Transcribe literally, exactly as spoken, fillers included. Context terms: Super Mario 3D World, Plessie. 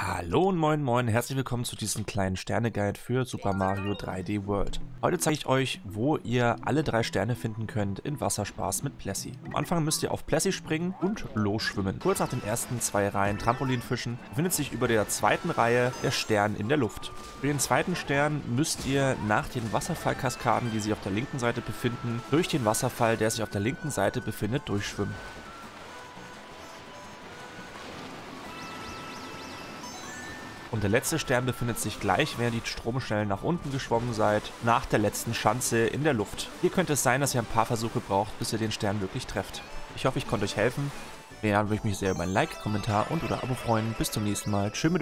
Hallo und moin moin, herzlich willkommen zu diesem kleinen Sterne-Guide für Super Mario drei D World. Heute zeige ich euch, wo ihr alle drei Sterne finden könnt in Wasserspaß mit Plessie. Am Anfang müsst ihr auf Plessie springen und los schwimmen. Kurz nach den ersten zwei Reihen Trampolinfischen befindet sich über der zweiten Reihe der Stern in der Luft. Für den zweiten Stern müsst ihr nach den Wasserfallkaskaden, die sich auf der linken Seite befinden, durch den Wasserfall, der sich auf der linken Seite befindet, durchschwimmen. Und der letzte Stern befindet sich gleich, während die Stromschnellen nach unten geschwommen seid, nach der letzten Schanze in der Luft. Hier könnte es sein, dass ihr ein paar Versuche braucht, bis ihr den Stern wirklich trefft. Ich hoffe, ich konnte euch helfen. Wenn ja, würde ich mich sehr über ein Like, Kommentar und oder Abo freuen. Bis zum nächsten Mal. Tschüss.